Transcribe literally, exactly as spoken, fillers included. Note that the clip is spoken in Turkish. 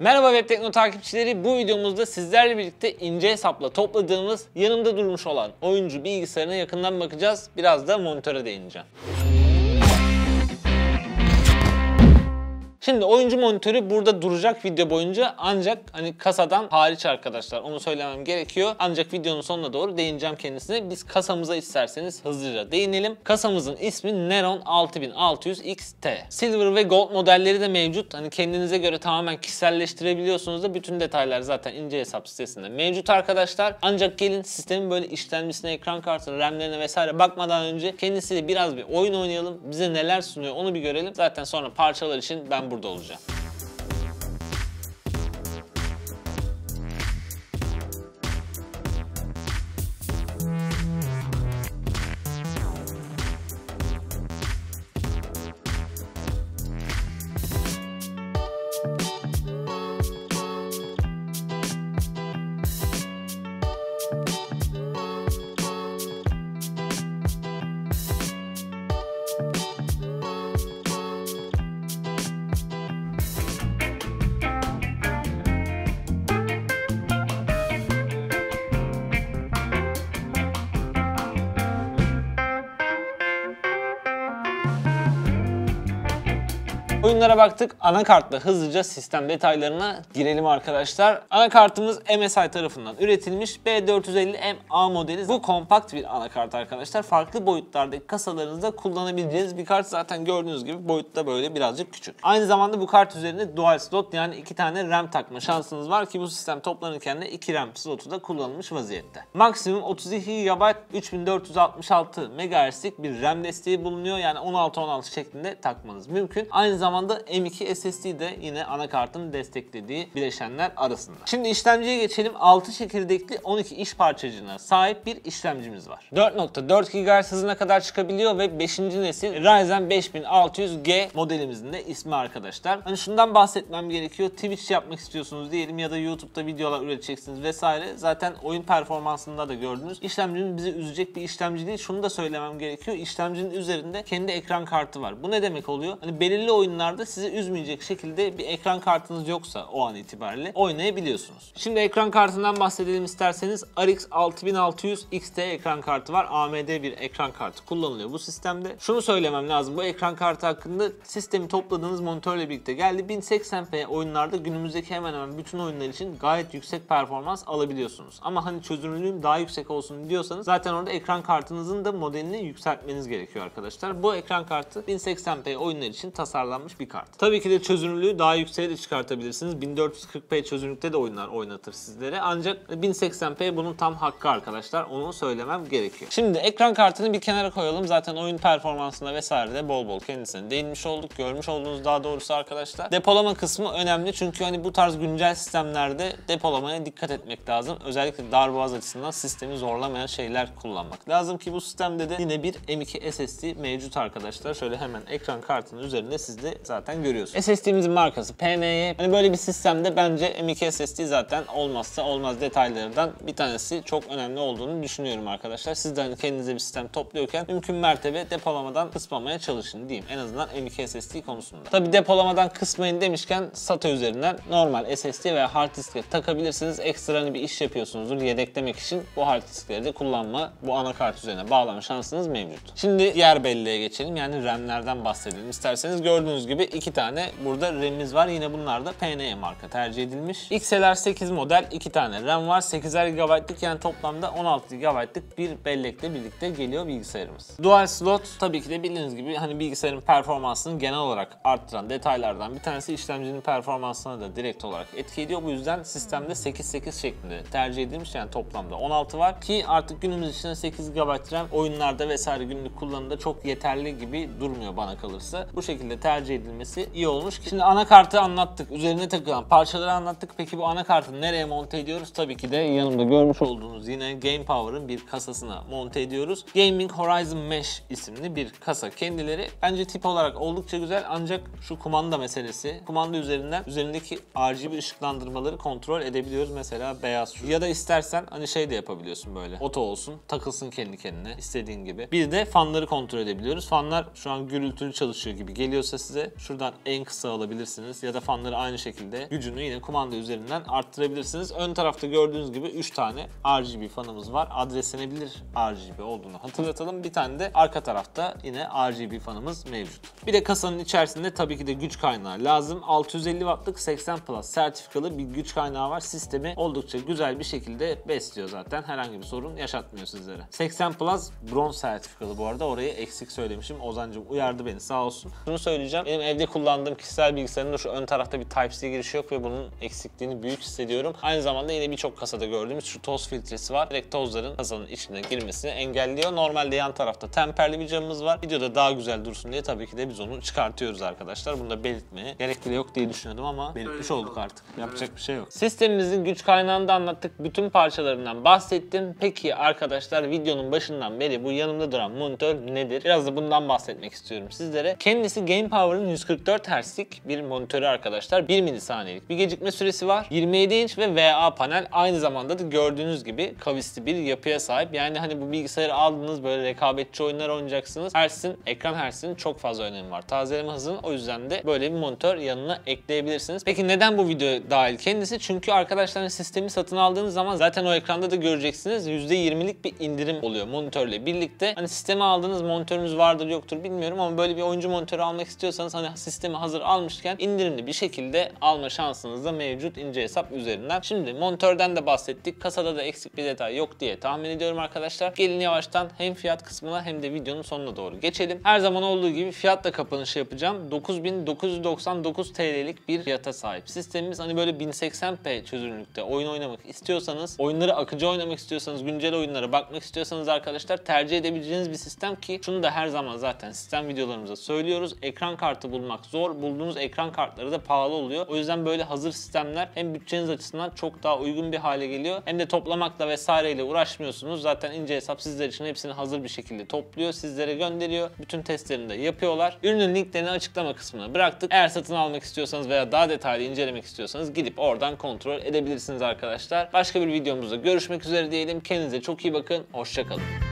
Merhaba Web Tekno takipçileri, bu videomuzda sizlerle birlikte ince hesapla topladığımız yanımda durmuş olan oyuncu bilgisayarına yakından bakacağız. Biraz da monitöre değineceğim. Şimdi oyuncu monitörü burada duracak video boyunca, ancak hani kasadan hariç arkadaşlar, onu söylemem gerekiyor. Ancak videonun sonuna doğru değineceğim kendisine. Biz kasamıza isterseniz hızlıca değinelim. Kasamızın ismi Neron altmış altı yüz X T. Silver ve Gold modelleri de mevcut. Hani kendinize göre tamamen kişiselleştirebiliyorsunuz da bütün detaylar zaten ince hesap sitesinde mevcut arkadaşlar. Ancak gelin sistemin böyle işlemcisine, ekran kartına, ramlerine vesaire bakmadan önce kendisiyle biraz bir oyun oynayalım. Bize neler sunuyor onu bir görelim. Zaten sonra parçalar için ben bu burada olacağım. Oyunlara baktık. Anakartla hızlıca sistem detaylarına girelim arkadaşlar. Anakartımız M S I tarafından üretilmiş B dört yüz elli M A modeli. Bu kompakt bir anakart arkadaşlar. Farklı boyutlardaki kasalarınızda kullanabileceğiniz bir kart. Zaten gördüğünüz gibi boyutta böyle birazcık küçük. Aynı zamanda bu kart üzerinde dual slot, yani iki tane RAM takma şansınız var ki bu sistem toplanırken de iki RAM slotu da kullanılmış vaziyette. Maksimum otuz iki gigabayt üç bin dört yüz altmış altı megahertz'lik bir RAM desteği bulunuyor. Yani on altı on altı şeklinde takmanız mümkün. Aynı zamanda M iki S S D de yine anakartın desteklediği bileşenler arasında. Şimdi işlemciye geçelim. altı çekirdekli on iki iş parçacığına sahip bir işlemcimiz var. dört nokta dört gigahertz hızına kadar çıkabiliyor ve beşinci nesil Ryzen beş bin altı yüz G modelimizin de ismi arkadaşlar. Hani şundan bahsetmem gerekiyor. Twitch yapmak istiyorsunuz diyelim ya da YouTube'da videolar üreteceksiniz vesaire. Zaten oyun performansında da gördünüz. İşlemcimiz bizi üzecek bir işlemci değil. Şunu da söylemem gerekiyor. İşlemcinin üzerinde kendi ekran kartı var. Bu ne demek oluyor? Hani belirli oyunlar sizi üzmeyecek şekilde bir ekran kartınız yoksa o an itibariyle oynayabiliyorsunuz. Şimdi ekran kartından bahsedelim isterseniz. R X altmış altı yüz X T ekran kartı var. A M D bir ekran kartı kullanılıyor bu sistemde. Şunu söylemem lazım. Bu ekran kartı hakkında sistemi topladığınız monitörle birlikte geldi. bin seksen p oyunlarda günümüzdeki hemen hemen bütün oyunlar için gayet yüksek performans alabiliyorsunuz. Ama hani çözünürlüğüm daha yüksek olsun diyorsanız zaten orada ekran kartınızın da modelini yükseltmeniz gerekiyor arkadaşlar. Bu ekran kartı bin seksen p oyunlar için tasarlanmış bir kart. Tabii ki de çözünürlüğü daha yükseğe de çıkartabilirsiniz. bin dört yüz kırk p çözünürlükte de oyunlar oynatır sizlere. Ancak bin seksen p bunun tam hakkı arkadaşlar. Onu söylemem gerekiyor. Şimdi ekran kartını bir kenara koyalım. Zaten oyun performansına vesaire de bol bol kendisine değinmiş olduk. Görmüş olduğunuz daha doğrusu arkadaşlar. Depolama kısmı önemli. Çünkü hani bu tarz güncel sistemlerde depolamaya dikkat etmek lazım. Özellikle darboğaz açısından sistemi zorlamayan şeyler kullanmak lazım ki bu sistemde de yine bir M iki S S D mevcut arkadaşlar. Şöyle hemen ekran kartının üzerinde sizde zaten görüyorsunuz. S S D'mizin markası P N Y. Hani böyle bir sistemde bence M iki S S D zaten olmazsa olmaz detaylardan bir tanesi, çok önemli olduğunu düşünüyorum arkadaşlar. Siz de hani kendinize bir sistem topluyorken mümkün mertebe depolamadan kısmamaya çalışın diyeyim. En azından M iki S S D konusunda. Tabi depolamadan kısmayın demişken SATA üzerinden normal S S D veya hard diskle takabilirsiniz. Ekstra hani bir iş yapıyorsunuzdur yedeklemek için bu hard diskleri de kullanma, bu anakart üzerine bağlama şansınız mevcut. Şimdi diğer belleğe geçelim. Yani RAM'lerden bahsedelim isterseniz. Gördüğünüz gibi gibi iki tane burada RAM'imiz var. Yine bunlar da P N Y marka tercih edilmiş. X L R sekiz model iki tane RAM var. sekizer gigabaytlık, yani toplamda on altı gigabaytlık bir bellekle birlikte geliyor bilgisayarımız. Dual slot tabii ki de bildiğiniz gibi hani bilgisayarın performansını genel olarak arttıran detaylardan bir tanesi, işlemcinin performansına da direkt olarak etki ediyor. Bu yüzden sistemde sekiz sekiz şeklinde tercih edilmiş, yani toplamda on altı var ki artık günümüz için sekiz gigabayt RAM oyunlarda vesaire günlük kullanımda çok yeterli gibi durmuyor bana kalırsa. Bu şekilde tercih edilmesi iyi olmuş. Şimdi anakartı anlattık. Üzerine takılan parçaları anlattık. Peki bu anakartı nereye monte ediyoruz? Tabii ki de yanımda görmüş olduğunuz yine Game Power'ın bir kasasına monte ediyoruz. Gaming Horizon Mesh isimli bir kasa kendileri. Bence tip olarak oldukça güzel, ancak şu kumanda meselesi. Kumanda üzerinden üzerindeki R G B ışıklandırmaları kontrol edebiliyoruz. Mesela beyaz şu. Ya da istersen hani şey de yapabiliyorsun böyle. Oto olsun. Takılsın kendi kendine istediğin gibi. Bir de fanları kontrol edebiliyoruz. Fanlar şu an gürültülü çalışıyor gibi geliyorsa size şekilde şuradan en kısa alabilirsiniz ya da fanları aynı şekilde gücünü yine kumanda üzerinden arttırabilirsiniz. Ön tarafta gördüğünüz gibi üç tane R G B fanımız var. Adreslenebilir R G B olduğunu hatırlatalım. Bir tane de arka tarafta yine R G B fanımız mevcut. Bir de kasanın içerisinde tabii ki de güç kaynağı lazım. altı yüz elli wattlık seksen plus sertifikalı bir güç kaynağı var. Sistemi oldukça güzel bir şekilde besliyor zaten. Herhangi bir sorun yaşatmıyor sizlere. seksen plus bronz sertifikalı bu arada. Orayı eksik söylemişim. Ozancığım uyardı beni sağ olsun. Şunu söyleyeceğim. Benim evde kullandığım kişisel bilgisayarımda şu ön tarafta bir Type-C girişi yok ve bunun eksikliğini büyük hissediyorum. Aynı zamanda yine birçok kasada gördüğümüz şu toz filtresi var. Direkt tozların kasanın içine girmesini engelliyor. Normalde yan tarafta temperli bir camımız var. Videoda daha güzel dursun diye tabii ki de biz onu çıkartıyoruz arkadaşlar. Bunu da belirtmeye gerek bile yok diye düşünüyordum ama belirtmiş olduk artık. Yapacak bir şey yok. Sistemimizin güç kaynağını da anlattık. Bütün parçalarından bahsettim. Peki arkadaşlar, videonun başından beri bu yanımda duran monitör nedir? Biraz da bundan bahsetmek istiyorum sizlere. Kendisi Game Power'ın yüz kırk dört hertzlik bir monitörü arkadaşlar. bir milisaniyelik bir gecikme süresi var. yirmi yedi inç ve V A panel. Aynı zamanda da gördüğünüz gibi kavisli bir yapıya sahip. Yani hani bu bilgisayarı aldınız, böyle rekabetçi oyunlar oynayacaksınız. Hertz'in, ekran hertz'inin çok fazla önemi var. Tazeleme hızının, o yüzden de böyle bir monitör yanına ekleyebilirsiniz. Peki neden bu video dahil kendisi? Çünkü arkadaşlar sistemi satın aldığınız zaman zaten o ekranda da göreceksiniz. yüzde yirmilik bir indirim oluyor monitörle birlikte. Hani sistemi aldığınız monitörünüz vardır yoktur bilmiyorum ama böyle bir oyuncu monitörü almak istiyorsanız hani sistemi hazır almışken indirimli bir şekilde alma şansınız da mevcut İnce Hesap üzerinden. Şimdi monitörden de bahsettik. Kasada da eksik bir detay yok diye tahmin ediyorum arkadaşlar. Gelin yavaştan hem fiyat kısmına hem de videonun sonuna doğru geçelim. Her zaman olduğu gibi fiyatla kapanışı yapacağım. dokuz bin dokuz yüz doksan dokuz TL'lik bir fiyata sahip sistemimiz. Hani böyle bin seksen p çözünürlükte oyun oynamak istiyorsanız, oyunları akıcı oynamak istiyorsanız, güncel oyunlara bakmak istiyorsanız arkadaşlar tercih edebileceğiniz bir sistem ki şunu da her zaman zaten sistem videolarımızda söylüyoruz. Ekran kartı bulmak zor. Bulduğunuz ekran kartları da pahalı oluyor. O yüzden böyle hazır sistemler hem bütçeniz açısından çok daha uygun bir hale geliyor. Hem de toplamakla vesaireyle uğraşmıyorsunuz. Zaten İnce Hesap sizler için hepsini hazır bir şekilde topluyor. Sizlere gönderiyor. Bütün testlerini de yapıyorlar. Ürünün linklerini açıklama kısmına bıraktık. Eğer satın almak istiyorsanız veya daha detaylı incelemek istiyorsanız gidip oradan kontrol edebilirsiniz arkadaşlar. Başka bir videomuzda görüşmek üzere diyelim. Kendinize çok iyi bakın. Hoşça kalın.